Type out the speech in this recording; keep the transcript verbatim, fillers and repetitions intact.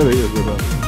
Öyle yazıyorlar.